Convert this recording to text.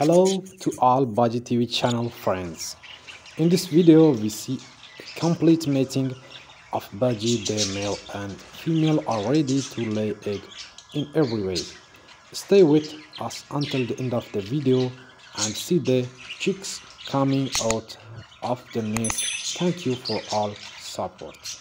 Hello to all Budgie TV channel friends. In this video we see a complete mating of budgie. Their male and female are ready to lay egg in every way. Stay with us until the end of the video and see the chicks coming out of the nest. Thank you for all support.